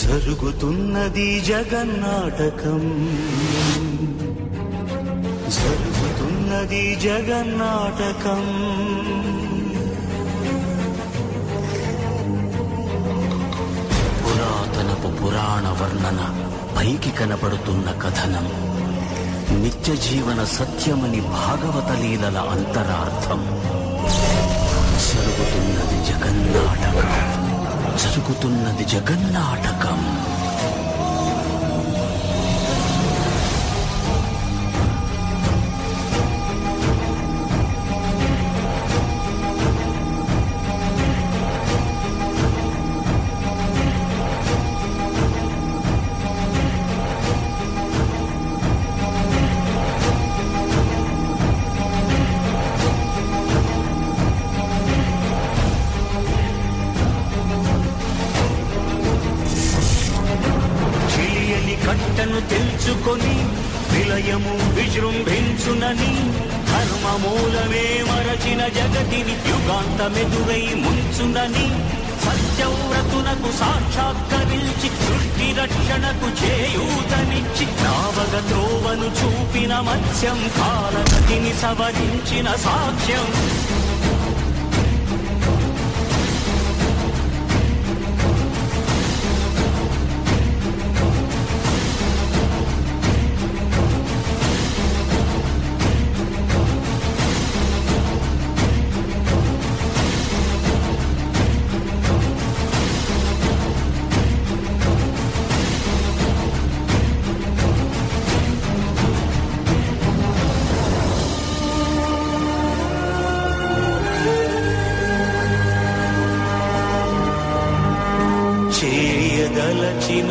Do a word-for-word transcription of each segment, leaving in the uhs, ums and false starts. జరుగుతున్నది జగన్నాటకం జరుగుతున్నది జగన్నాటకం పురాతనపు పురాణ వర్ణన పైకి కనబడుతున్న కథనం నిత్య జీవన సత్యమని భాగవత లీలల అంతరార్థం జరుగుతున్నది జగన్నాటకం జరుగుతున్నది జగన్నాటకం కట్టను తెలుసుకొని విలయము విజృంభించునని ధర్మ మూలమే మరచిన జగతిని యుగాంతమెదురై ముంచునని సత్యవ్రతునకు సాక్షాత్కరించి సృష్టి రక్షణకు చేయూతనిచ్చి నావగ త్రోవను చూపిన మత్స్యం కాలగతిని సవరించిన సాక్ష్యం చేయదలచిన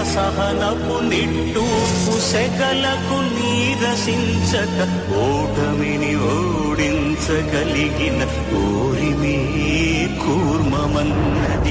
అసహనపు నిట్టూపు సెగలకు నీరసించక ఓటమిని కలిగిన ఓరిమే కూర్మమన్నది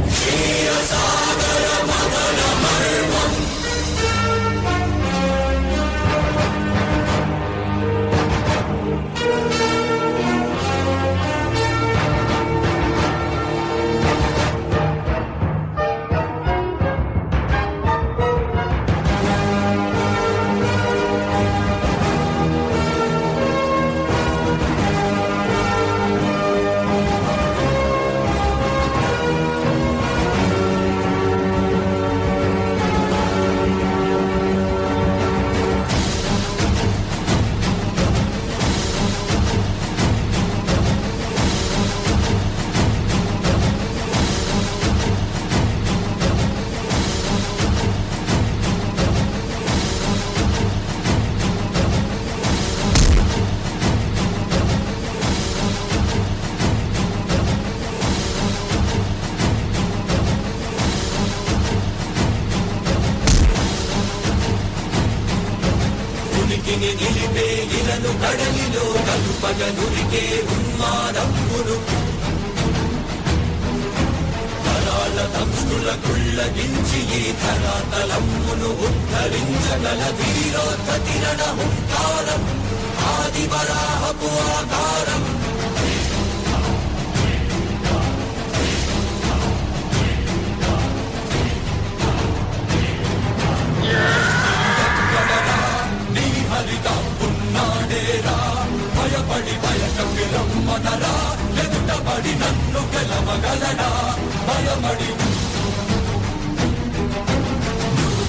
నిలిపే ఇలను కడలిలో కలుపగ నురికే ఉన్మాదప్పులు తరాల తంస్తుల కుళ్ళగించి ఈ తరాతలమ్మును ఉద్ధరించగల వీరోత్తతిరణ హుంకారం ఆదివరాహపు ఆకారం ఎదుటబడి నన్ను గెలవగలనా భయపడి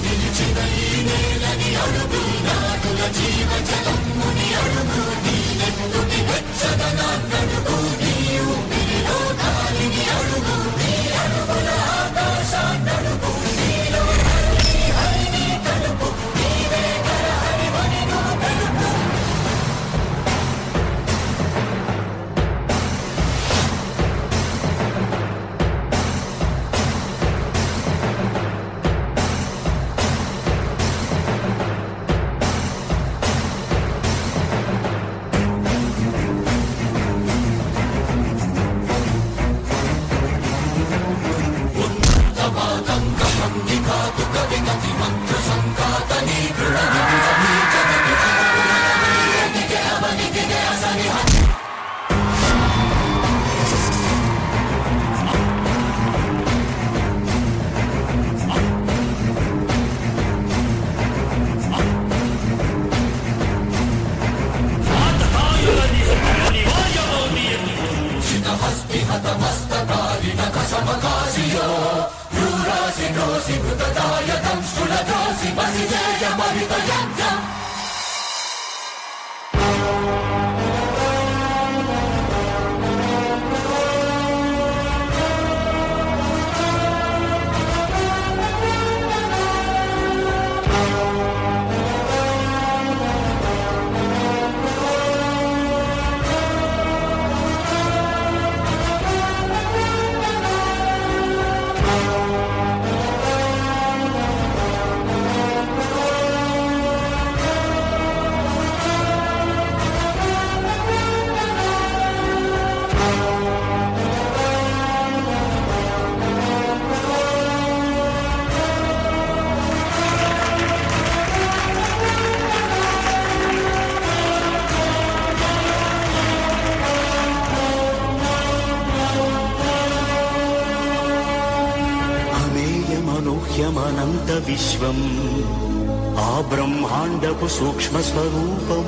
నిలిచిన ఈ నేలని అడుగు నాటుల జీవ జలముని అడుగు నీ నెత్తుని వెచ్చదనా నడుగు నీ ఊపిరిలో గాలిని అడుగు నీ అడుగుల ఆకాశాన్ని అడుగు నీలో నీ హరిని తలుపు నీవే గల హరివని నువ్వు తెలుపు శ్రీరోసి వృతదాయతం స్థూలదోసి వసిజయ పరితయంతం. అనంత విశ్వం ఆ బ్రహ్మాండపు సూక్ష్మ స్వరూపం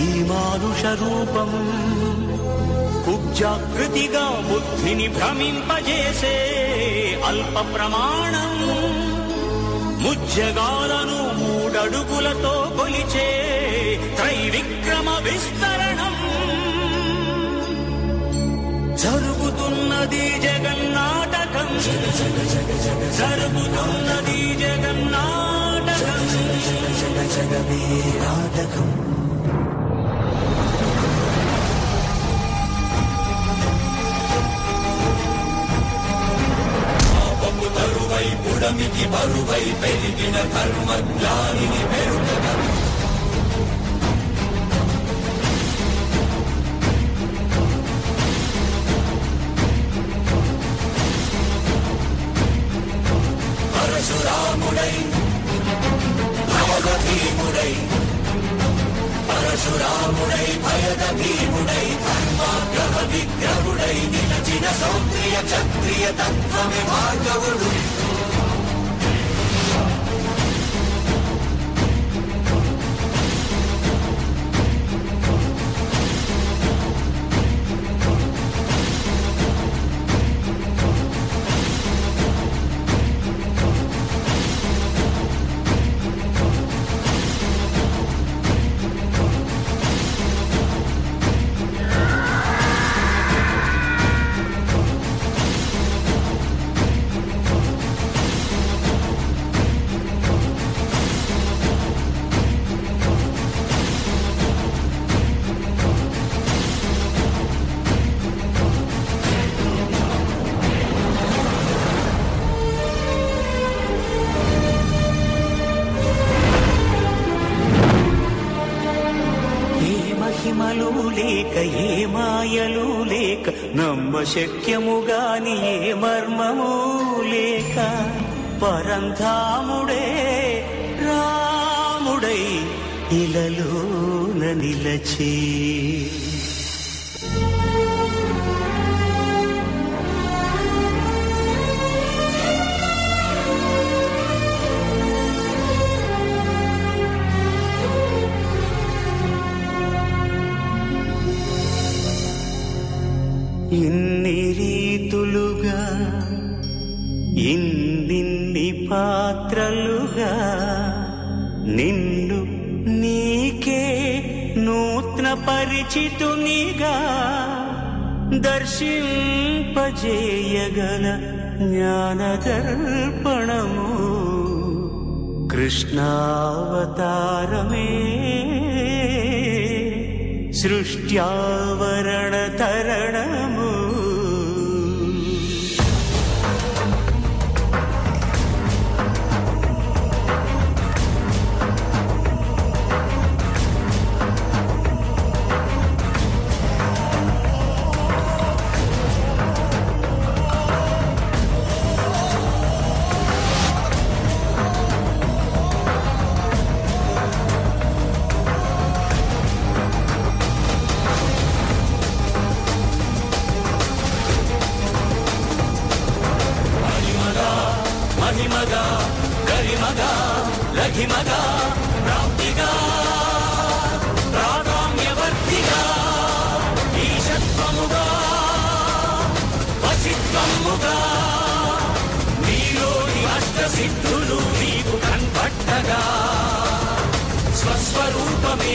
ఈ మానుష రూపం కుబ్జాకృతిగా బుద్ధిని భ్రమింపజేసే అల్ప ప్రమాణం ముజ్జగాలను మూడడుగులతో కొలిచే త్రైవిక్రమ విస్తరణం జరుగుతున్నది జగన్నాథ జరుగుతున్నది జగన్నాటకం జగమే నాటకం. పాపము తరువై పుడమికి బరువై పెరిగిన కర్మ జ్ఞానిని పెరుగుట పరశురాముడై భయదీముడై పరశురాముడై భయదీముడై ధర్మాగ్రహ విగ్రహుడై నిలచిన సౌంద్రియ క్షత్రియ తత్వమే భార్గవుడు శక్యముగాని ఏ మర్మము లేక పరంధాముడే రాముడై ఇలలోన నిలచి ఇన్ని రీతులుగా ఇన్నిన్ని పాత్రలుగా నిన్ను నీకే నూతన పరిచితునిగా దర్శింపజేయగల జ్ఞానదర్పణము కృష్ణావతారమే సృష్ట్యావరణ తరణము. సిద్ధులు మీకు కనబడగా స్వస్వరూపమే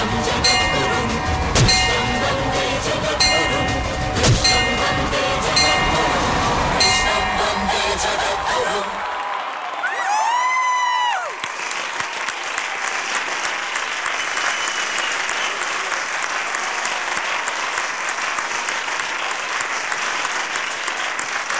జగద్గురుం.